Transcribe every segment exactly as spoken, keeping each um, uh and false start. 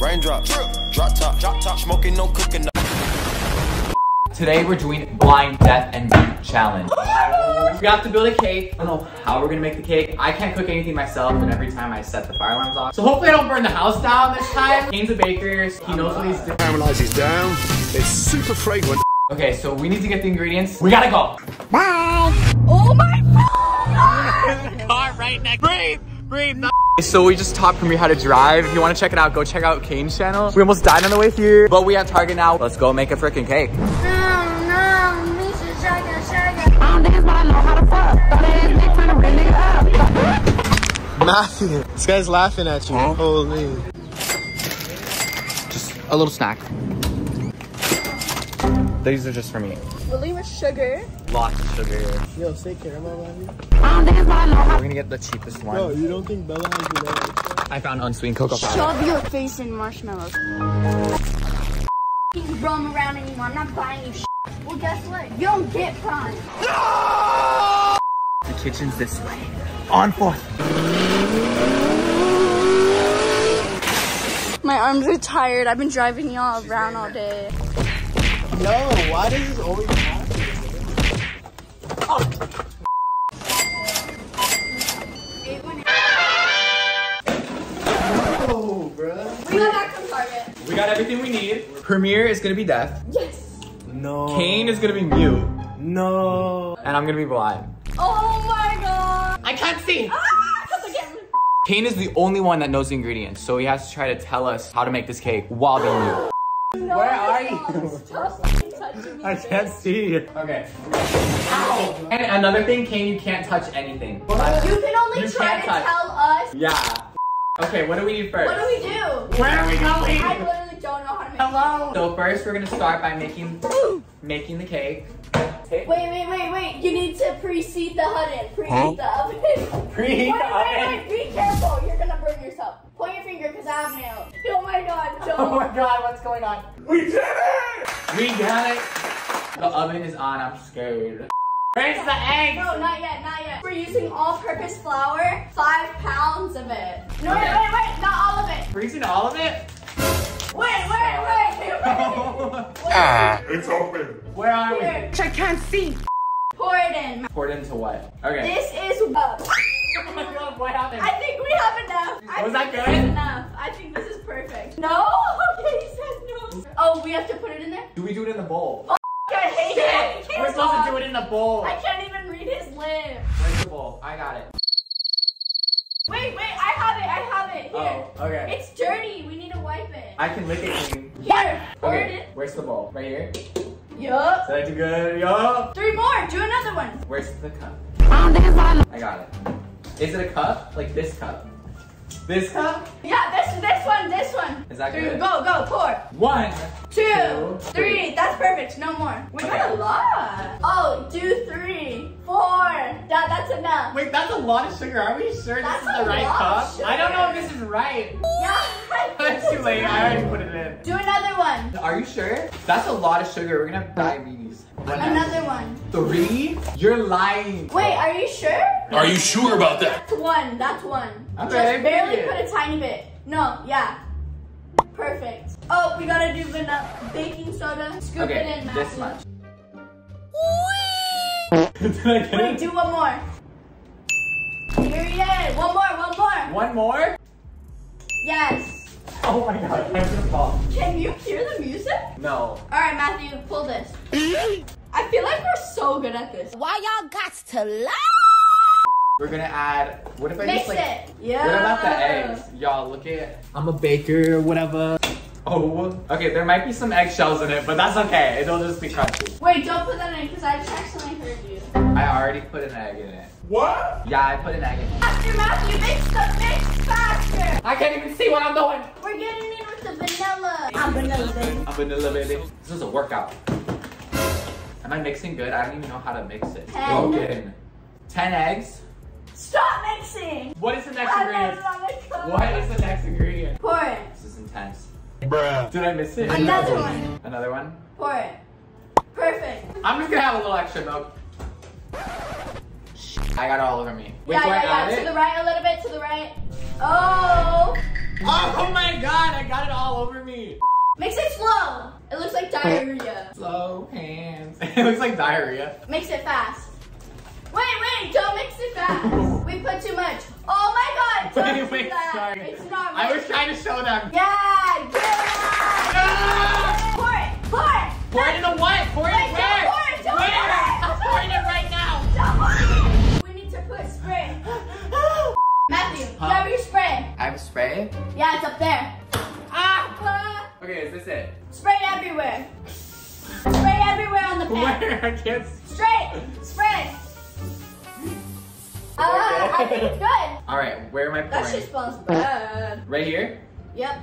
Raindrop, drop top, drop top, smoking, no cooking. Today we're doing blind deaf and mute challenge. We have to build a cake. I don't know how we're gonna make the cake. I can't cook anything myself, and every time I set the fire alarms off. So hopefully I don't burn the house down this time. Kane's a baker, so he knows what he's doing. Caramelizes down. It's super fragrant. Okay, so we need to get the ingredients. We gotta go. Bye. Oh my God! There's a car right next. Breathe, breathe. So we just taught Premiere how to drive. If you want to check it out, go check out Kane's channel. We almost died on the way here, but we have Target now. Let's go make a freaking cake. No, no, Misha, sugar, sugar. I don't think it's what I know how to fuck. Thought they ain't trying to ring it up. Matthew, this guy's laughing at you. Huh? Holy. Just a little snack. These are just for me. Really with sugar. Lots of sugar. Yo, say caramel on me. We're gonna get the cheapest one. No, you don't think Bella has the best? I found unsweetened cocoa powder. Shove your face in marshmallows. You can roam around anymore. I'm not buying you shit. Well, guess what? You don't get prawns. No! The kitchen's this way. On fourth. My arms are tired. I've been driving y'all around all day. Yo, why does this always happen? Oh. Oh, bruh. We got that from Target. We got everything we need. Premiere is gonna be deaf. Yes. No. Kane is gonna be mute. No. And I'm gonna be blind. Oh my God. I can't see. Ah, cause I can't. Kane is the only one that knows the ingredients, so he has to try to tell us how to make this cake while they're mute. No, where are you? Stop touching me. I can't see you. Okay. Ow. And another thing, Kane, you can't touch anything. What? You can only you try to touch. Tell us. Yeah. Okay, what do we need first? What do we do? Where are we going? I literally don't know how to make Hello. It. So first, we're going to start by making making the cake. Wait, wait, wait, wait. You need to preheat the oven. Preheat the oven. Preheat the oven. Wait, wait, be careful. You're going to burn yourself. Point your finger, because I have nails. Oh my God, don't. Oh my God, what's going on? We did it! We got it. The oven is on, I'm scared. Where's the eggs? No, not yet, not yet. We're using all-purpose flour, five pounds of it. No, wait, wait, wait, not all of it. We're using all of it? Wait, wait, wait, wait. Ah, it's open. Where are we? Here. I can't see. Pour it in. Pour it into what? Okay. This is what? Oh my God, what happened? I think we have enough. I was that good? Enough. I think this is perfect. No? Okay, he said no. Oh, we have to put it in there? Do we do it in the bowl? Oh, I hate Shit. It. I We're supposed talk. To do it in the bowl. I can't even read his lip. Where's the bowl? I got it. Wait, wait, I have it. I have it. Here. Oh, okay. It's dirty. We need to wipe it. I can lick it clean. Here. Pour okay. it in. Where's the bowl? Right here? Yup. Did I do good? Yup. Three more. Do another one. Where's the cup? I got it. Is it a cup? Like this cup? This cup? Yeah, this this one, this one. Is that three, good? Go, go, pour. One, two, two three. three. That's perfect. No more. We got okay. a lot. Oh, two, three, four. That, that's enough. Wait, that's a lot of sugar. Are we sure that's this is the right cup? I don't know if this is right. Yeah. That's too late. I already put it in. Do another one. Are you sure? That's a lot of sugar. We're gonna have diabetes. One another one. Three? You're lying. Wait, are you sure? Are you sure about that? That's one. That's one. Okay, just barely put a tiny bit. No, yeah. Perfect. Oh, we gotta do vanilla baking soda. Scoop okay, it in, Matthew. This much. Did I get Wait, it? do one more. Period. One more, one more. One more? Yes. Oh my God, I'm gonna fall. Can you hear the music? No. All right, Matthew, pull this. I feel like we're so good at this. Why y'all got to lie? We're gonna add, what if I Mix just like- Mix it. Yeah. What about the eggs? Y'all, look at, I'm a baker or whatever. Oh, okay, there might be some eggshells in it, but that's okay. It'll just be crunchy. Wait, don't put that in, because I just accidentally heard you. I already put an egg in it. What? Yeah, I put an egg in it. Faster, Matthew, mix the mix faster. I can't even see what I'm doing. We're getting in with the vanilla. I'm vanilla, baby. I'm vanilla, baby. This is a workout. Am I mixing good? I don't even know how to mix it. Ten. Broken. Ten eggs. Stop mixing. What is the next ingredient? What is the next ingredient? Pour it. This is intense. Bruh. Did I miss it? Another one. Another one? Pour it. Perfect. I'm just gonna have a little extra milk. Shit. I got it all over me. Wait, yeah, yeah, yeah. It? To the right a little bit, to the right. Oh. Oh my god, I got it all over me. Mix it slow. It looks like diarrhea. Slow hands. It looks like diarrhea. Mix it fast. Wait, wait, don't mix it fast. We put too much. Oh my god, don't wait, wait, do that. Sorry. It's not right. I was trying to show them. Yeah, yeah. yeah. Pour it, pour it. Pour it in the what? Pour it wait, where? Don't pour it, don't where? Pour it. I'm pouring it right now. Don't pour it. We need to put spray. Matthew, huh? Do you have your spray? I have a spray? Yeah, it's up there. Ah! Okay, is this it? Spray everywhere. Spray everywhere on the pan. Where? I can't. Straight. Spray. Uh, I think it's good. Alright, where am I pouring? That shit smells bad. Right here? Yep.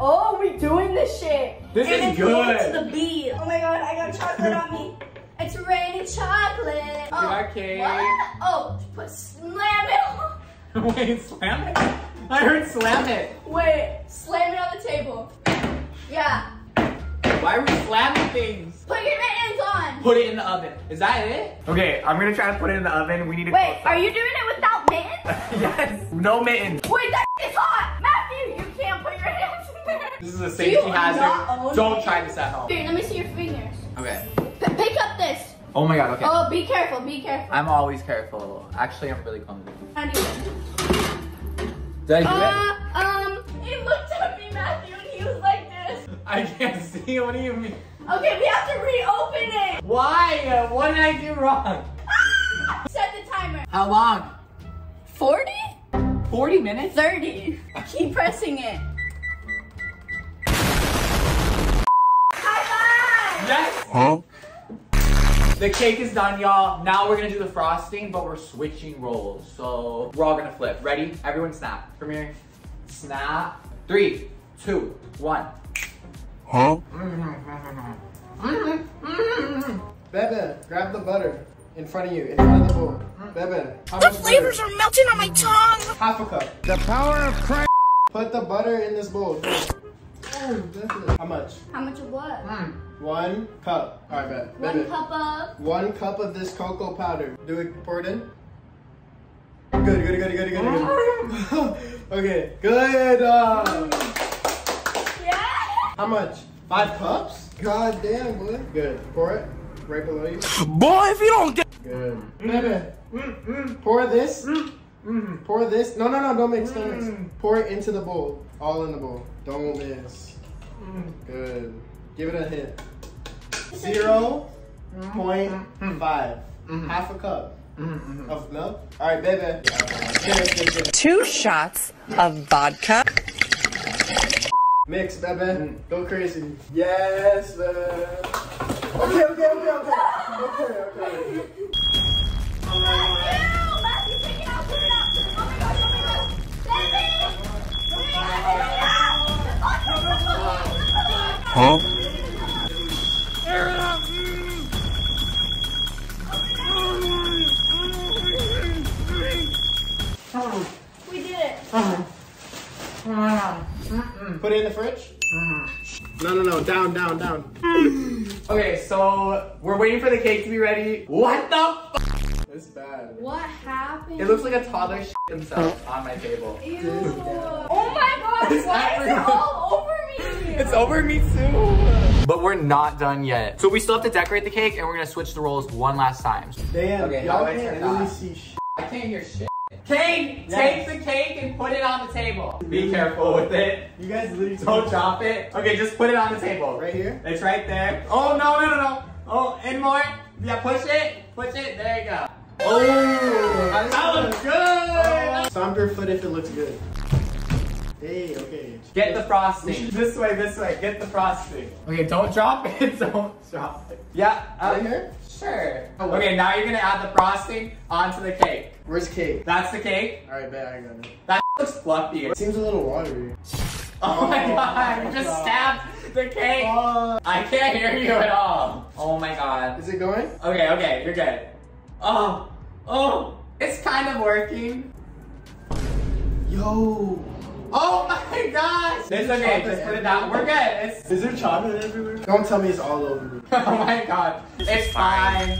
Oh, we're doing this shit. This and is good. It's the bee. Oh my god, I got chocolate on me. It's raining chocolate. Oh, got cake. What? Oh, put, slam it. Wait, slam it? I heard slam it. Wait, slam it on the table. Yeah. Why are we slamming things? Put your mittens on. Put it in the oven. Is that it? Okay, I'm gonna try to put it in the oven. We need to. Wait, are you doing it without mittens? Yes. No mittens. Wait, that is hot, Matthew. You can't put your hands in there. This is a safety hazard. Don't it. Try this at home. Here, let me see your fingers. Okay. P pick up this. Oh my god. Okay. Oh, be careful. Be careful. I'm always careful. Actually, I'm really calm. How do you do? Did I do uh, it? Um, he looked at me, Matthew, and he was like. I can't see. What do you mean? Okay, we have to reopen it. Why? What did I do wrong? Ah! Set the timer. How long? forty? forty minutes? thirty. Keep pressing it. High five! Yes! Huh? The cake is done, y'all. Now we're gonna do the frosting, but we're switching roles. So we're all gonna flip. Ready? Everyone snap. Premiere. Snap. Three, two, one. Huh? Bebe, grab the butter in front of you, in front of the bowl. Bebe, the flavors butter? Are melting on my tongue. Half a cup. The power of Christ. Put the butter in this bowl. Oh, Bebe. How much? How much of what? Mm. One cup. All right, Bebe. One Bebe. cup of. One cup of this cocoa powder. Do it. Pour it in. Good, good, good, good, good, good. Okay, good. Uh, How much? Five cups? God damn, boy. Good. Pour it right below you. Boy, if you don't get. Good. Mm. Mm, mm. Pour this. Mm. Mm. Pour this. No, no, no. Don't mix. Mm. Don't mix. Pour it into the bowl. All in the bowl. Don't miss. Mm. Good. Give it a hit. Zero mm. point mm. five. Mm. Half a cup mm. of milk. All right, baby. Two shots of vodka. Mix, Bebe. Mm. Go crazy. Yes, Bebe. Okay, okay, okay, okay. Okay, okay. Matthew! Matthew, take it out, put it out. Oh my gosh, oh my gosh. Bebe! Put it out, put it out. Huh? Air it out. Oh. We did it. Oh. Oh. Mm-mm. Put it in the fridge? Mm. No, no, no, down, down, down. Mm. Okay, so we're waiting for the cake to be ready. What the f? It's bad. What happened? It looks like a toddler s***ed himself on my table. Ew. Oh my god, it's why everyone. Is it all over me? It's over me too. But we're not done yet. So we still have to decorate the cake and we're gonna switch the roles one last time. Damn, okay, y'all can't really see s***. I can't hear s***. Kane, yes. Take the cake and put it on the table. Be careful with it. You guys literally don't chop it. Okay, just put it on the table. Right here? It's right there. Oh, no, no, no, no. Oh, and more. Yeah, push it. Push it. There you go. Oh, that looks good. Oh. Stomp your foot if it looks good. Hey, okay. Get the frosting. This way, this way. Get the frosting. Okay, don't drop it. Don't drop it. Yeah. Right um, here? Sure. Oh, okay, now you're gonna add the frosting onto the cake. Where's cake? That's the cake? Alright, bet I got it. That looks fluffy. It seems a little watery. Oh, oh my god, you just god. stabbed the cake. Uh, I can't hear you at all. Oh my god. Is it going? Okay, okay, you're good. Oh, oh, it's kind of working. Yo. Oh my gosh! It's okay, just put it down. We're good. It's... Is there chocolate everywhere? Don't tell me it's all over me. Oh my god. It's, it's fine. fine.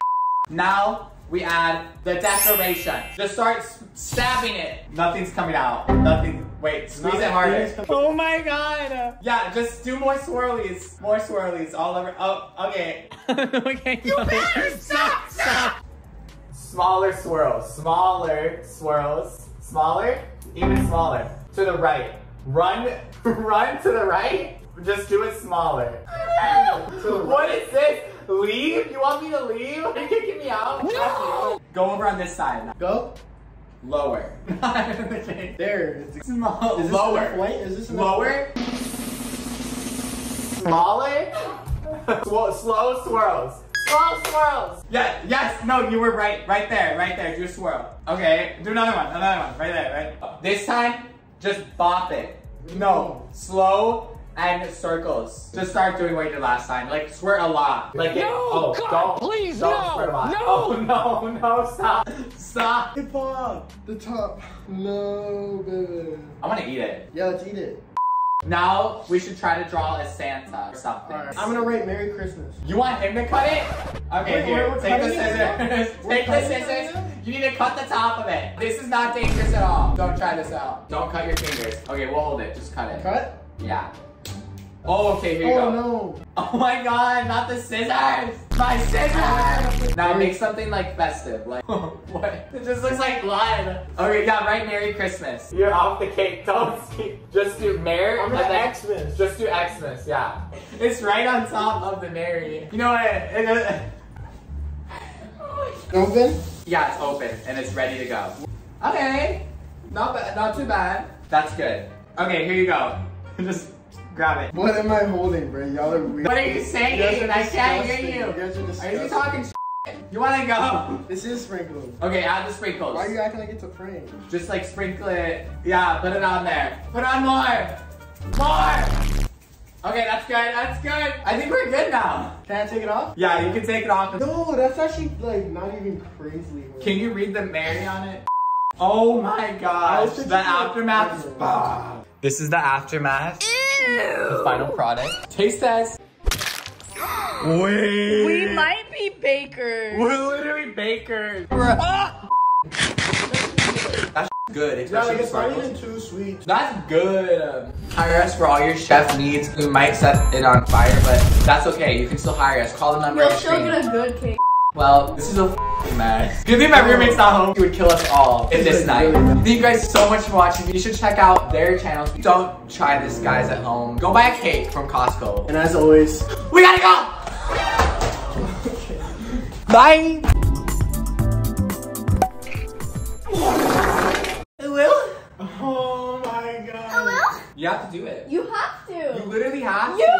Now, we add the decoration. Just start stabbing it. Nothing's coming out. Nothing. Wait, squeeze it harder. Oh my god. Yeah, just do more swirlies. More swirlies all over. Oh, okay. Okay. You no. better stop, stop. Stop. Smaller swirls. Smaller swirls. Smaller. Even smaller. To the right. Run. Run to the right. Just do it smaller. What is this? Leave? You want me to leave? Are you kicking me out? No! Go over on this side. Go lower. Okay. There. It's small. Is this lower. Weight? Is this lower? Smaller? Slow, slow swirls. Slow swirls. Yeah, yes. No, you were right. Right there. Right there. Do a swirl. Okay. Do another one. Another one. Right there. Right. This time, just bop it. No. Slow. And circles. Just start doing what you did last time. Like, swear a lot. Like, no, it, oh, God, don't, please, don't no, swear a lot. No. Oh, no, no, stop. Stop. Hip hop, the top. No, baby. I want to eat it. Yeah, let's eat it. Now, we should try to draw a Santa or something. Right. I'm going to write Merry Christmas. You want him to cut it? Okay, wait, here, wait, take the scissors. Take the scissors. Right, you need to cut the top of it. This is not dangerous at all. Don't try this out. Don't cut your fingers. Okay, we'll hold it. Just cut it. Cut? Yeah. Oh, okay, here you oh, go. Oh, no. Oh, my God, not the scissors. My scissors. Now make something, like, festive. Like, what? It just looks like blood. Okay, yeah, right, Merry Christmas. You're off the cake. Don't see. Just do Merry. I'm gonna Xmas. Just do Xmas, yeah. It's right on top of the Merry. You know what? It, it, it. Open? Yeah, it's open, and it's ready to go. Okay. Not bad. Not too bad. That's good. Okay, here you go. Just... grab it. What am I holding, bro? Y'all are weird. What are you saying? You are I can't hear you. You guys are disgusting. Are you talking shit? You wanna go? This is sprinkles. Okay, add the sprinkles. Why are you acting like it's a prank? Just like sprinkle it. Yeah, put it on there. Put on more. More. Okay, that's good. That's good. I think we're good now. Can I take it off? Yeah, you can take it off. No, that's actually like not even crazy. Bro. Can you read the Mary on it? Oh my gosh. The aftermath is bomb. This is the aftermath. The final product. Taste test. Wait. We might be bakers. We're literally bakers. Ah! That's good. It's yeah, like it's not even too sweet. That's good. Hire us for all your chef needs. We might set it on fire, but that's okay. You can still hire us. Call the number. We'll still get a good cake. Well, this is a f***ing mess. Good thing my roommate's not home. He would kill us all in this night. Thank you guys so much for watching. You should check out their channels. Don't try this, guys, at home. Go buy a cake from Costco. And as always, we gotta go! Bye! Will? Oh my god. I will? You have to do it. You have to. You literally have to. You